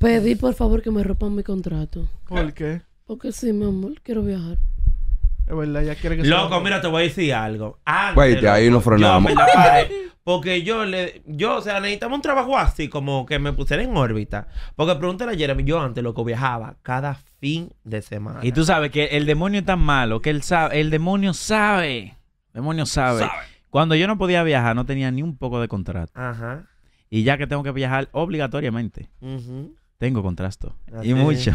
Pedí, por favor, que me rompan mi contrato. ¿Por qué? Porque sí, mi amor, quiero viajar. Es verdad, ya quiere que... Loco, mira, te voy a decir algo. Antes, ahí nos frenamos. Porque o sea, necesitaba un trabajo así, como que me pusiera en órbita. Porque pregúntale a Jeremy, yo antes, loco, viajaba cada fin de semana. Y tú sabes que el demonio es tan malo que él sabe, el demonio sabe. Cuando yo no podía viajar, no tenía ni un poco de contrato. Ajá. Y ya que tengo que viajar obligatoriamente, tengo contrato. Y mucho.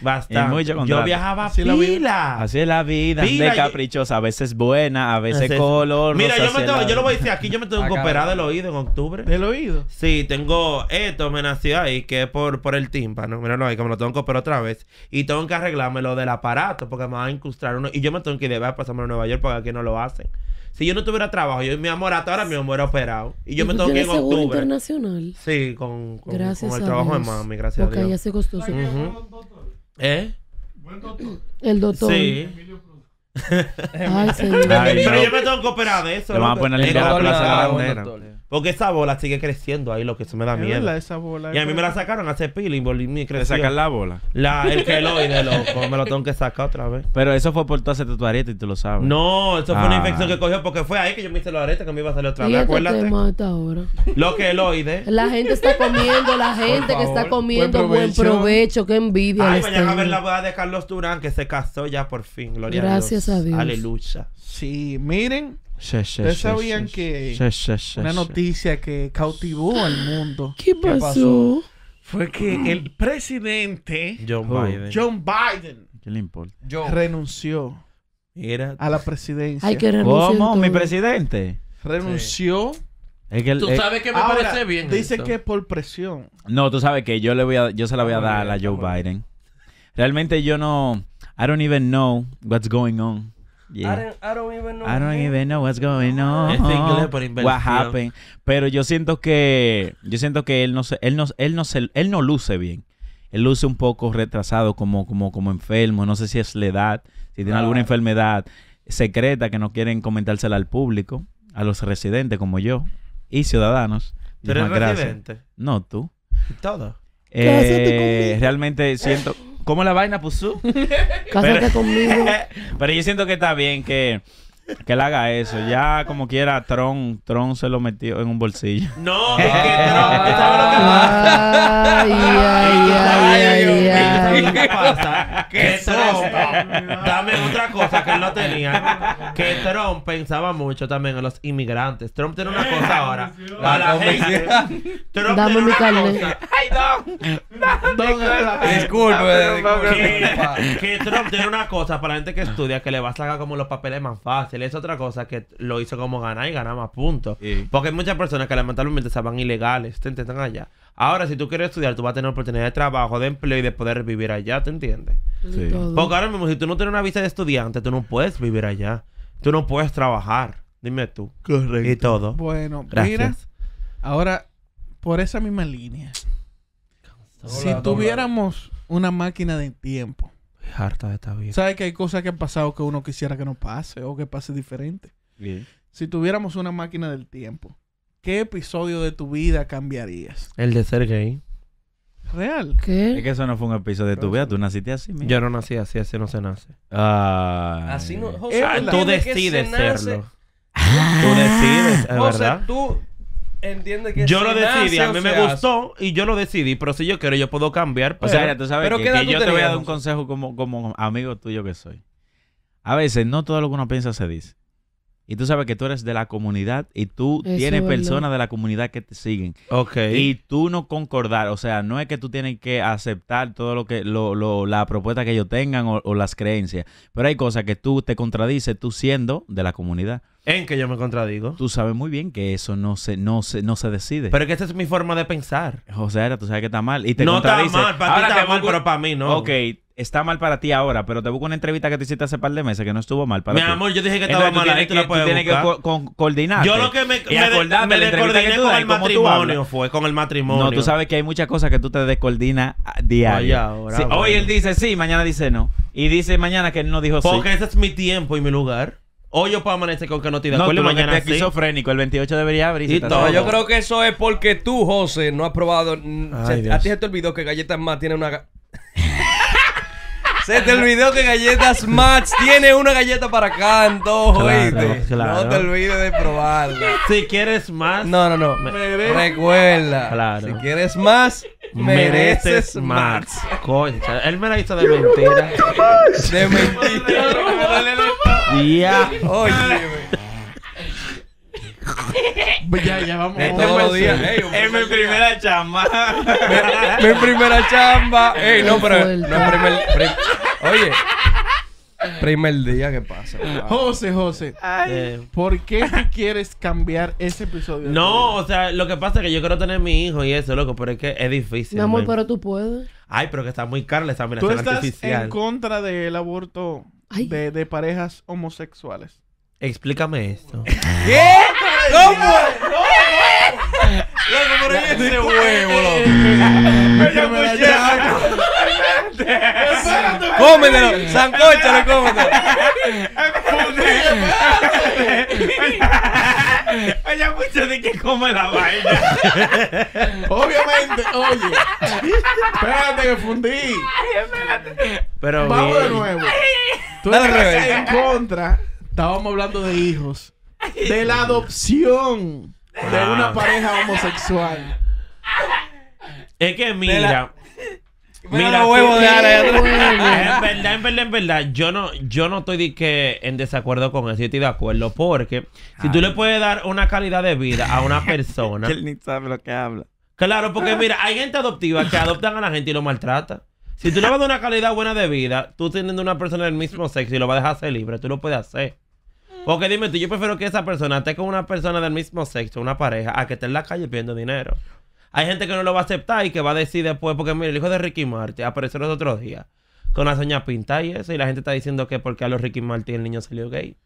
Bastante. Y mucho contrato. Yo viajaba pila. Así es la vida. De caprichosa. A veces buena, a veces color. Mira, yo lo voy a decir aquí. Yo me tengo que operar del oído en octubre. ¿Del oído? Sí, tengo esto. Me nació ahí, que es por el tímpano. Míralo ahí, que me lo tengo que operar otra vez. Y tengo que arreglarme lo del aparato, porque me van a incrustar uno. Y yo me tengo que ir a pasarme a Nueva York, porque aquí no lo hacen. Si yo no tuviera trabajo, yo mi amor, hasta ahora mi amor era operado. Y yo me tengo que ir en octubre. Internacional? Sí, con el trabajo de mami, gracias a Dios. Porque ya se costó su Buen doctor. El doctor. Sí. Emilio Cruz. Ay, señor. Ay, pero yo me tengo que operar de eso. Lo van a poner en la Plaza de la Bandera. Porque esa bola sigue creciendo ahí, lo que eso me da miedo. Esa bola, y a mí me la sacaron hace pila y volví mi creció. ¿Te sacan la bola? El queloide, loco. Me lo tengo que sacar otra vez. Pero eso fue por tú hacer tu areta y tú lo sabes. No, eso fue una infección que cogió porque fue ahí que yo me hice la areta que me iba a salir otra vez. Acuérdate. Te mata ahora. Lo queloide. La gente está comiendo, buen provecho, qué envidia. Ay, vayan a ver la boda de Carlos Durán, que se casó ya por fin. Gloria a Dios. Gracias a Dios. Aleluya. Sí, miren. ¿Ustedes sabían que una noticia que cautivó al mundo? ¿Qué pasó? Fue que el presidente John Biden ¿qué le importa? Renunció a la presidencia. ¿Cómo? ¿Mi presidente? Renunció. Tú sabes que me parece bien. Dice que es por presión. No, tú sabes que yo se la voy a dar a Joe Biden. Realmente yo no... I don't even know what's going on. Yeah. I don't even know what's going on. What happened. Pero yo siento que él no luce bien. Él luce un poco retrasado, como enfermo. No sé si es la edad, si tiene alguna enfermedad secreta que no quieren comentársela al público, a los residentes como yo y ciudadanos. ¿Tú eres residente? No, tú. Todo. Realmente siento. ¿Cómo la vaina, Pusú? Cásate conmigo. Pero yo siento que está bien que él haga eso. Ya como quiera, Tron se lo metió en un bolsillo. No, es que Tron, ¿qué pasa? Que Tron, dame otra cosa que él no tenía. Que Tron pensaba mucho también en los inmigrantes. Trump tiene una cosa ahora. Para la gente. Trump tiene una cosa. ¡Ay, Don! Disculpe. Que Trump tiene una cosa para la gente que estudia, que le va a sacar como los papeles más fáciles. Es otra cosa que lo hizo como ganar y ganar más puntos. Porque hay muchas personas que lamentablemente se van ilegales, te intentan allá. Ahora, si tú quieres estudiar, tú vas a tener oportunidad de trabajo, de empleo y de poder vivir allá, ¿te entiendes? Sí. Porque ahora mismo, si tú no tienes una visa de estudiante, tú no puedes vivir allá. Tú no puedes trabajar. Dime tú. Correcto. Y todo. Bueno, mira, ahora, por esa misma línea. Si tuviéramos una máquina de tiempo. Es harta de esta vida. ¿Sabes que hay cosas que han pasado que uno quisiera que no pase o que pase diferente? Bien. Si tuviéramos una máquina del tiempo, ¿qué episodio de tu vida cambiarías? El de ser gay. ¿Real? ¿Qué? Es que eso no fue un episodio de tu vida. Tú naciste así, mira. Yo no nací así. Así no se nace. Así no... José, tú decides serlo. Tú decides, ¿verdad? José, tú... Entiende que yo lo decidí, a mí me gustó y yo lo decidí, pero si yo quiero yo puedo cambiar. Pero, o sea, mira, tú sabes que yo te voy a dar un consejo como amigo tuyo que soy. A veces no todo lo que uno piensa se dice. Y tú sabes que tú eres de la comunidad y tú tienes personas de la comunidad que te siguen. Y tú no concordar, o sea, no es que tú tienes que aceptar todo lo que la propuesta que ellos tengan o las creencias. Pero hay cosas que tú te contradices tú siendo de la comunidad. En que yo me contradigo. Tú sabes muy bien que eso no se decide. Pero es que esa es mi forma de pensar. José Arias, tú sabes que está mal. Y te contradices. No está mal, para ti está mal, pero para mí no. Ok, está mal para ti ahora, pero te busco una entrevista que te hiciste hace par de meses que no estuvo mal para ti. Mi amor, yo dije que estaba mal ahí, tú la puedes buscar. Tú tienes que coordinar. Yo lo que me descoordiné con el matrimonio fue, con el matrimonio. No, tú sabes que hay muchas cosas que tú te descoordinas diario. Hoy él dice sí, mañana dice no. Y dice mañana que él no dijo sí. Porque ese es mi tiempo y mi lugar. Hoy yo puedo amanecer con que no estoy de acuerdo. No, tú mañana es esquizofrénico. El 28 debería abrirse. No, yo creo que eso es porque tú, José, no has probado. A ti se te olvidó que Galletas Más tiene una... Se te olvidó que Galletas Max tiene una galleta para cada antojo, ¿oíste? Claro. No te olvides de probarla. Si quieres más... No. Recuerda. Claro. Si quieres más, mereces más. Coño, él me la hizo de mentira. De mentira. Ya. Óyeme. Ya, vamos. Todos los días. Es mi primera chamba. Mi primera chamba. Ey, no, pero no es primer. Oye, primer día que pasa. Wow. José. ¿Por qué quieres cambiar ese episodio? No, o sea, lo que pasa es que yo quiero tener mi hijo y eso, loco, pero es que es difícil. Mi amor, pero tú puedes. Ay, pero que está muy caro esa amenaza artificial. ¿Tú estás en contra del aborto de parejas homosexuales? Explícame esto. ¿Qué? ¿Cómo? Loco, por ahí ese huevo, loco. Espérate. Cómetelo. Sancochalo, cómetelo. Vaya mucho de que come la vaina. Obviamente, oye. Espérate que fundí. Pero vamos de nuevo. Tú estás en contra... Estábamos hablando de hijos. De la adopción de una pareja homosexual. Es que mira. Mira los huevos de Ara. En verdad. Yo no estoy en desacuerdo con eso. Yo estoy de acuerdo. Porque si tú le puedes dar una calidad de vida a una persona. Él ni sabe lo que habla. Claro, porque mira, hay gente adoptiva que adoptan a la gente y lo maltrata. Si tú le vas a dar una calidad buena de vida, tú teniendo una persona del mismo sexo y lo vas a dejar ser libre, tú lo puedes hacer. Porque dime tú, yo prefiero que esa persona esté con una persona del mismo sexo, una pareja, a que esté en la calle pidiendo dinero. Hay gente que no lo va a aceptar y que va a decir después, porque mira, el hijo de Ricky Martin apareció los otros días con las uñas pintadas y eso, y la gente está diciendo que porque a los Ricky Martin el niño salió gay.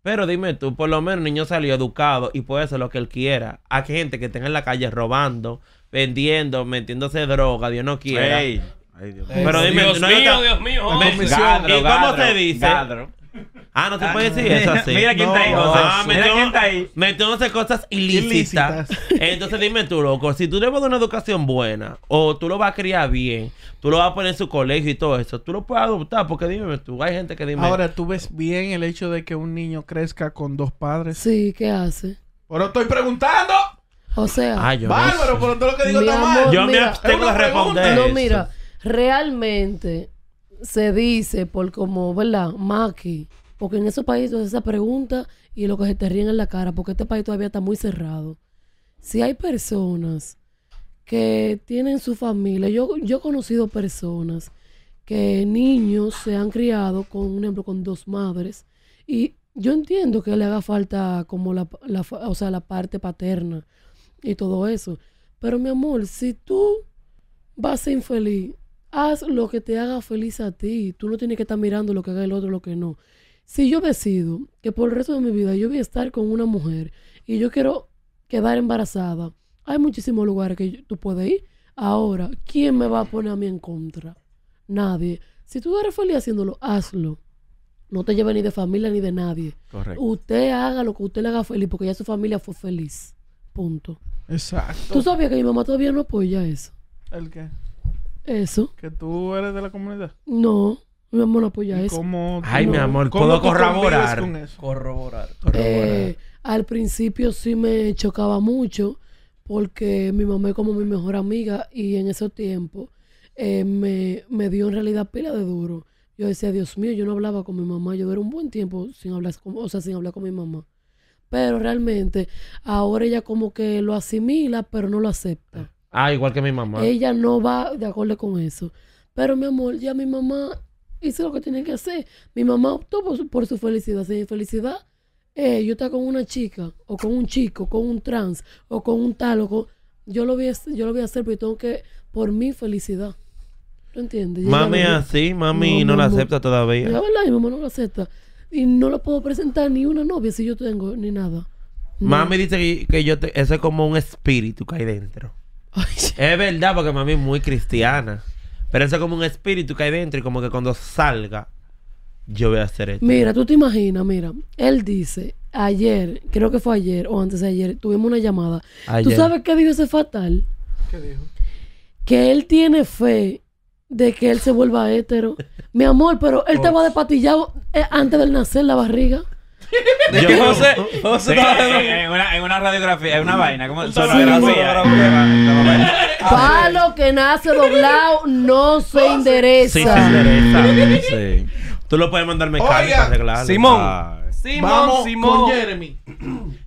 Pero dime tú, por lo menos el niño salió educado y puede hacer lo que él quiera. Hay gente que tenga en la calle robando, vendiendo, metiéndose droga, Dios no quiera. Hey. Ay, Dios. Pero dime, Dios mío. ¿Y cómo se dice? Gadro. Ah, no se puede decir eso así. Mira quién está ahí, José. Metiéndose cosas ilícitas. Entonces dime tú, loco, si tú le vas a dar una educación buena, o tú lo vas a criar bien, tú lo vas a poner en su colegio y todo eso, tú lo puedes adoptar, porque dime tú, hay gente que dime... Ahora, ¿tú ves bien el hecho de que un niño crezca con dos padres? Sí, ¿qué hace? Ahora estoy preguntando... O sea... Bárbaro, pero todo lo que digo está mal. Yo me abstengo a responder. No, mira... Realmente se dice por como, ¿verdad? Maqui. Porque en esos países esa pregunta y lo que se te ríen en la cara. Porque este país todavía está muy cerrado. Si hay personas que tienen su familia. Yo he conocido personas que niños se han criado con, por ejemplo, con dos madres. Y yo entiendo que le haga falta como la parte paterna y todo eso. Pero mi amor, si tú vas a ser infeliz, haz lo que te haga feliz a ti. Tú no tienes que estar mirando lo que haga el otro, lo que no. Si yo decido que por el resto de mi vida yo voy a estar con una mujer y yo quiero quedar embarazada, hay muchísimos lugares que tú puedes ir. Ahora, ¿quién me va a poner a mí en contra? Nadie. Si tú eres feliz haciéndolo, hazlo. No te lleves ni de familia ni de nadie. Correcto. Usted haga lo que usted le haga feliz porque ya su familia fue feliz. Punto. Exacto. ¿Tú sabías que mi mamá todavía no apoya eso? ¿El qué? Eso. ¿Que tú eres de la comunidad? No, mi amor no apoya eso. ¿Cómo? Ay, no. Mi amor, ¿puedo corroborar? Con eso? Al principio sí me chocaba mucho porque mi mamá es como mi mejor amiga y en ese tiempo me dio en realidad pila de duro. Yo decía, Dios mío, yo no hablaba con mi mamá. Yo era un buen tiempo sin hablar con mi mamá. Pero realmente ahora ella como que lo asimila pero no lo acepta. Ah, igual que mi mamá. Ella no va de acuerdo con eso. Pero, mi amor, ya mi mamá hizo lo que tenía que hacer. Mi mamá optó por su felicidad. Sin infelicidad, yo estaba con una chica, o con un chico, con un trans, o con un tal, o con... Yo lo voy a hacer porque tengo que... Por mi felicidad. ¿Tú entiendes? Mami así, mami no la acepta todavía. La verdad, mi mamá no la acepta. Y no la puedo presentar ni una novia si yo tengo, ni nada. No. Mami dice que eso es como un espíritu que hay dentro. Es verdad, porque mami es muy cristiana. Pero eso es como un espíritu que hay dentro y como que cuando salga, yo voy a hacer esto. Mira, tú te imaginas, mira, él dice, ayer, creo que fue ayer o antes de ayer, tuvimos una llamada. Ayer. ¿Tú sabes qué dijo ese fatal? ¿Qué dijo? Que él tiene fe de que él se vuelva hétero. Mi amor, pero él te va despatillado antes del nacer la barriga. Yo, José, en una radiografía, en una vaina, como sonografía. Palo que nace doblado no se endereza. Sí, se endereza. Sí. Tú lo puedes mandar mecánico para arreglarlo. Simón. Con Jeremy.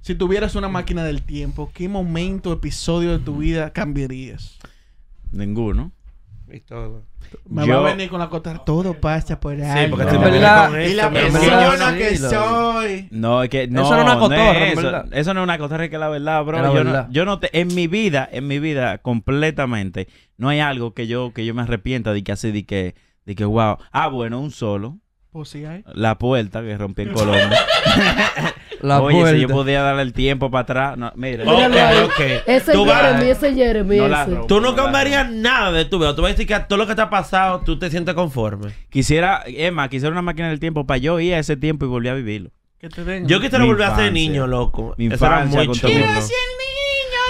Si tuvieras una máquina del tiempo, ¿qué momento, episodio de tu vida cambiarías? Ninguno. Y todo. Mamá va a venir con la cotar. Todo pasa por ahí. Sí, porque no. Esto, y la persona que soy. No, es que no. Eso no es una cotorra, eso no es una cotorra, es que la verdad, bro. En mi vida, completamente, no hay algo que yo me arrepienta de que así, de que wow. Ah, bueno, un solo. Pues sí hay. La puerta que rompí en Colombia. Oye, si yo podía darle el tiempo para atrás. No, mira. Okay. Ese Jeremy. Tú no cambiarías nada de tu vida. Tú vas a decir que todo lo que te ha pasado, tú te sientes conforme. Quisiera una máquina del tiempo para yo ir a ese tiempo y volver a vivirlo. Yo quisiera volver a ser niño, loco. Mi infancia. Quiero ser niño.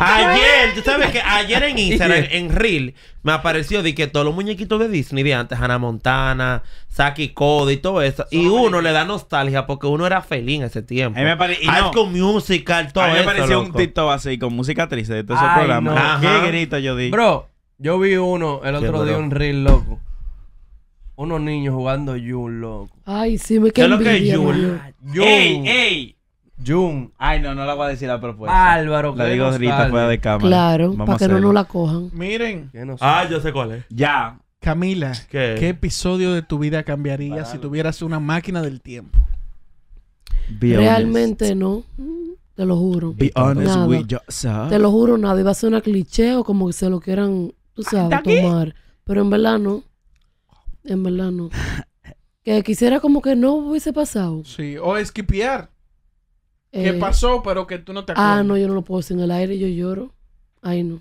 Ayer, tú sabes que ayer en Instagram, en Reel, me apareció de que todos los muñequitos de Disney de antes, Hannah Montana, Zack y Cody y todo eso. Y uno le da nostalgia porque uno era feliz en ese tiempo. Con musical, todo eso. Me pareció un TikTok así, con música triste de todos esos programas. Qué grito yo di. Bro, yo vi uno el otro día, un Reel, loco. Unos niños jugando Yun, loco. Ay, sí, me quedé. ¿Qué es lo que es Yun? ¡Ey! Jun. Ay, no la voy a decir la propuesta. Álvaro, la digo ahorita fuera de cámara. Claro, para que no la cojan. Miren. Yo sé cuál es. Ya. Camila, ¿qué episodio de tu vida cambiaría si tuvieras una máquina del tiempo? Realmente no. Te lo juro. Be honest with yourself. Te lo juro, nada. Iba a ser una cliché o como que se lo quieran, tú sabes, tomar. Pero en verdad no. En verdad no. Que quisiera como que no hubiese pasado. Sí, o esquipear. ¿Qué pasó? Pero que tú no te acuerdas. Ah, no, yo no lo puedo decir en el aire, yo lloro. Ay, no.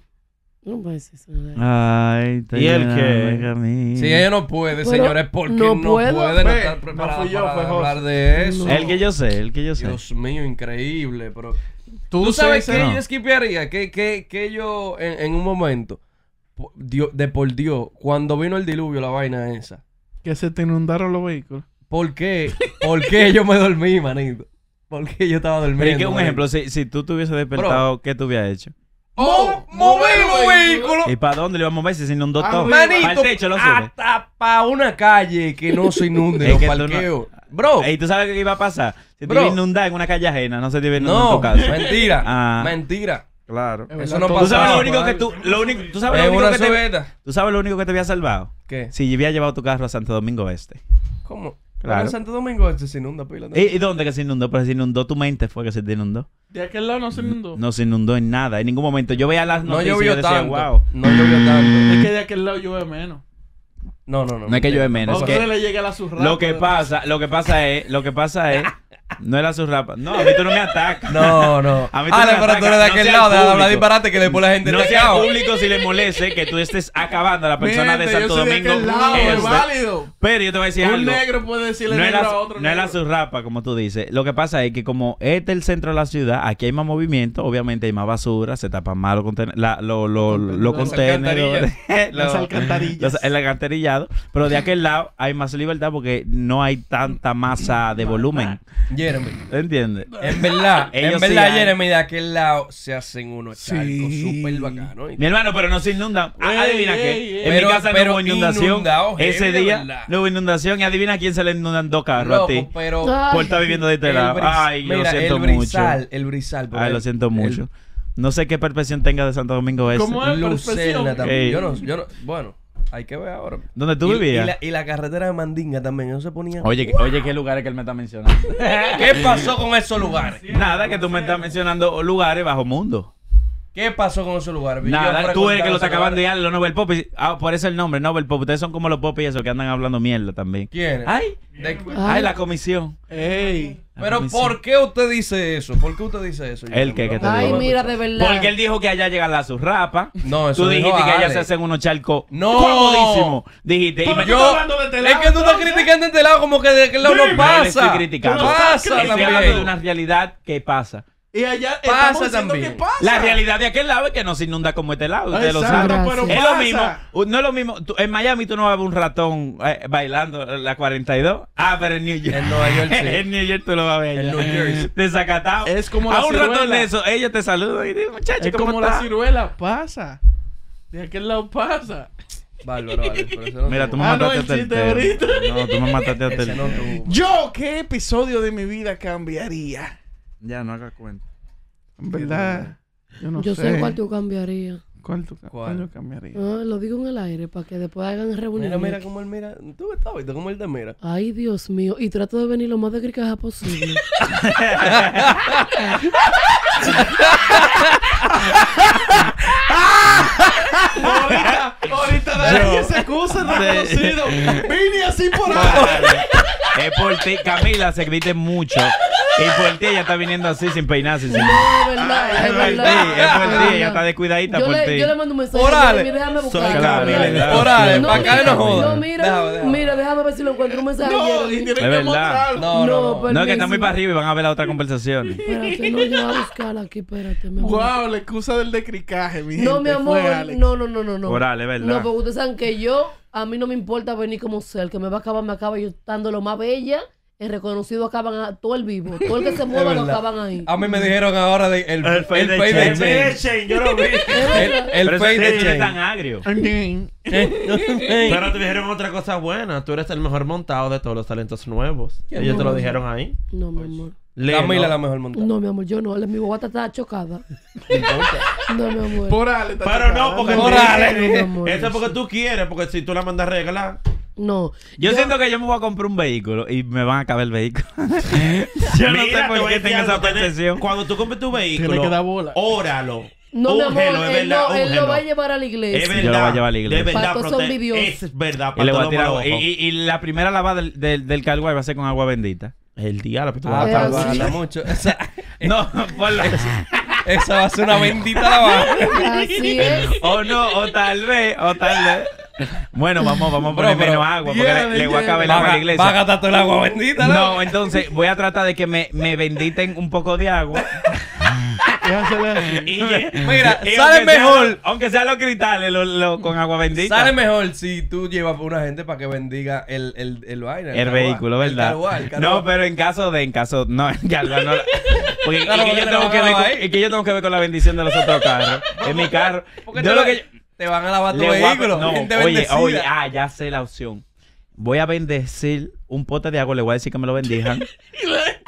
No puedo decir eso en el aire. Ay, ¿y el qué? Si ella no puede, señores, porque no puede no estar preparada para hablar de eso. No. El que yo sé. Dios mío, increíble, pero... ¿Tú sabes qué yo esquipearía? Que yo, en un momento, Dios, cuando vino el diluvio, la vaina esa. Que se te inundaron los vehículos. ¿Por qué? ¿Por qué yo me dormí, manito? Porque yo estaba durmiendo. Pero es que un ejemplo, si tú te hubieses despertado, ¿qué tú hubieras hecho? ¡Mover el vehículo! ¿Y para dónde le vamos a mover si se inundó todo? Manito, ¿para el techo lo sube? Hasta para una calle que no se inunde, los parqueos. Bro. ¿Y tú sabes qué iba a pasar? Se te iba a inundar en una calle ajena, no se te iba a inundar en tu casa. Mentira. Mentira. Claro. Eso no pasó. ¿Tú sabes lo único que te había salvado? ¿Qué? Si hubiera llevado tu carro a Santo Domingo Este. ¿Cómo? Claro. En Santo Domingo Este se inunda pila. ¿Y dónde que se inundó? Pero se inundó tu mente, fue que se te inundó. De aquel lado no se inundó. No se inundó en nada, en ningún momento. Yo veía las noticias y yo decía, wow. No llovió tanto. Es que de aquel lado llueve menos. No es que llueve menos. Es que le llega la surrapa. Lo que pasa es... No es la surrapa. No, a mí tú no me atacas. No. A mí tú pero tú eres de aquel lado, de hablar disparate que después la gente no sea al público si le moleste que tú estés acabando a la persona de Santo Domingo. Es válido. Pero yo te voy a decir algo. Un negro puede decirle negro a otro negro. No es la surrapa, como tú dices. Lo que pasa es que como este es el centro de la ciudad, aquí hay más movimiento, obviamente hay más basura, se tapan más los contenedores. Las alcantarillas. El alcantarillado. Pero de aquel lado hay más libertad porque no hay tanta masa de volumen. Jeremy. ¿Entiendes? En verdad, Jeremy de aquel lado se hacen unos charcos súper bacanos. Mi hermano, pero no se inundan. Adivina qué. En mi casa no hubo inundación. Ese día no hubo inundación. Y adivina quién se le inundan dos carros a ti. Pero por estar viviendo de este lado. Ay, yo lo siento mucho. El brizal. Ay, lo siento mucho. No sé qué percepción tenga de Santo Domingo Este. ¿Cómo es Lucerna también? Yo no. Bueno. Hay que ver ahora. ¿Dónde tú vivías? Y la carretera de Mandinga también, no se ponía... Oye, ¿qué lugares que él me está mencionando? ¿Qué pasó con esos lugares? Nada, que tú me estás mencionando lugares bajo mundo. ¿Qué pasó con ese lugar? Nada, tú eres que los acaban de dar los Novelpoppys. Ah, por eso el nombre, Novelpoppys. Ustedes son como los popis esos que andan hablando mierda también. ¿Quiénes? Ay, ay, la comisión. Ey. Pero ¿por qué usted dice eso? ¿Por qué usted dice eso? ¿El qué? ¿Qué te digo? Ay, mira, de verdad. Porque él dijo que allá llegan las zurrapas. No, eso tú dijiste que allá se hacen unos charcos. No. Comodísimo. Dijiste. Y yo, es que tú estás criticando este lado como que de aquel lado no pasa. No estoy criticando. Pasa. Estoy hablando de una realidad que pasa. Y allá pasa también. Pasa. La realidad de aquel lado es que no se inunda como este lado. Ustedes lo saben. Pero es lo mismo. No es lo mismo. Tú, en Miami tú no vas a ver un ratón bailando la 42. Ah, pero en New York. En Nueva York sí. En New York tú lo vas a ver. En New York. Desacatado. Es como la ciruela. A un ratón de eso, ellos te saludan y dicen, muchachos, es como la ciruela. Pasa. De aquel lado pasa. Bárbaro, no. Mira, tú me mataste a ti. No, yo, ¿qué episodio de mi vida cambiaría? Ya, no haga cuenta. En verdad, yo no sé. Yo sé cuál tú cambiarías. ¿Cuál yo cambiaría? No, lo digo en el aire para que después hagan reuniones. Mira, mira cómo él mira. Tú estás viendo cómo él te mira. Ay, Dios mío. Y trato de venir lo más de gricaja posible. Ahorita verás que se acusa reconocido. Vine así por ahora. Es por ti, Camila, se grite mucho. Y por ti ella está viniendo así sin peinarse. No, sin... es por ti, ella está descuidadita por ti. Yo le mando un mensaje. Orale. Mira, déjame buscar. Orale, para acá no jodas. Mira, déjame ver si lo encuentro un mensaje. No, y tienen que mostrarlo. No, que está muy para arriba y van a ver la otra conversación. Espérate, no, yo voy a buscarla aquí, espérate. Wow, la excusa del decricaje, mi gente. No, mi amor, no. Orale, ¿verdad? No, porque ustedes saben que yo, a mí no me importa venir como ser. El que me va a acabar, me acaba yo estando lo más bella. El reconocido acaban a todo el vivo. Todo el que se mueva lo acaban ahí. A mí me dijeron ahora de el face de Shane. Yo lo vi. El face de Shane. Es tan agrio. Pero te dijeron otra cosa buena. Tú eres el mejor montado de todos los talentos nuevos. Ellos te lo dijeron ahí. No, mi amor. Camila es la mejor montada. No, mi amor, yo no. Mi bobata está chocada. No, mi amor. Por Ale. Pero no, porque por Ale. Eso es porque tú quieres. Porque si tú la mandas a arreglar. No. Yo siento que yo me voy a comprar un vehículo y me van a caber el vehículo. Yo no sé por qué tengo esa percepción. Cuando tú compres tu vehículo, tiene que dar bola. Óralo. No, mi amor, él lo va a llevar a la iglesia. Es verdad, yo lo voy a llevar a la iglesia. De verdad, son es verdad. Y, le voy a tirar, y la primera lavada del carguay va a ser con agua bendita. El diablo, que tú vas a lavarla mucho. No, por la... Esa va a ser una bendita lavada. Así es. O no, o tal vez... Bueno, vamos a poner menos agua porque le voy a acabar el agua a la iglesia. Va a gastar todo el agua bendita, ¿no? No, entonces voy a tratar de que me benditen un poco de agua. Mira, sale mejor. Aunque sean los cristales con agua bendita. Sale mejor si tú llevas a una gente para que bendiga el vaina. El vehículo, ¿verdad? No, pero en caso. No, en calva no. Porque yo tengo que ver con la bendición de los otros carros. En mi carro. Yo lo que. Te van a lavar tu vehículo. No, oye, ya sé la opción. Voy a bendecir un pote de agua, le voy a decir que me lo bendijan.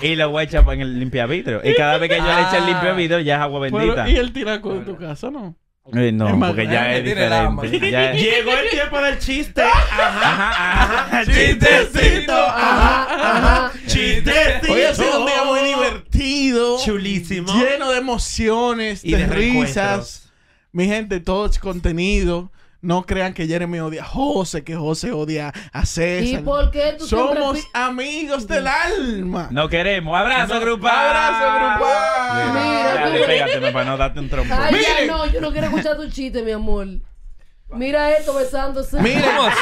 Y lo voy a echar en el limpiavidrio. Y cada vez que yo le eche el limpiavidrio, ya es agua bendita. Pero, ¿y el tiraco de tu casa, no? No, porque ya es diferente. Ya es... Llegó el tiempo del chiste. Ajá. Chistecito. Ajá. Chistecito. Hoy ha sido un día muy divertido. Chulísimo. Lleno de emociones, de risas. Mi gente, todo es contenido. No crean que Jeremy odia a José, que José odia a César. ¿Y por qué tú somos amigos del alma? No queremos. ¡Abrazo grupal! ¡Abrazo grupal! Mira, pégate para no darte un trompo. Ay, ya no, yo no quiero escuchar tu chiste, mi amor. Mira esto besándose. Mira, ¿cómo así?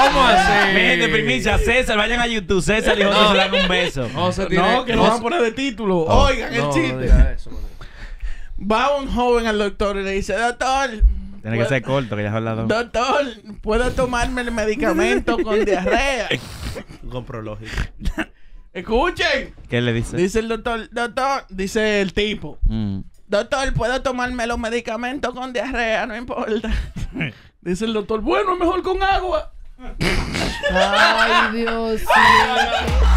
¿Cómo así? Miren de primicia, César, vayan a YouTube. César y José se dan un beso. No, que lo van a poner de título. Oigan el chiste. Va un joven al doctor y le dice, doctor... Tiene que ser corto, que ya has hablado. Doctor, ¿puedo tomarme el medicamento con diarrea? Comprológico. Escuchen. ¿Qué le dice? Dice el doctor, dice el tipo. Doctor, ¿puedo tomarme los medicamentos con diarrea? No importa. Dice el doctor, bueno, mejor con agua. Ay, Dios mío.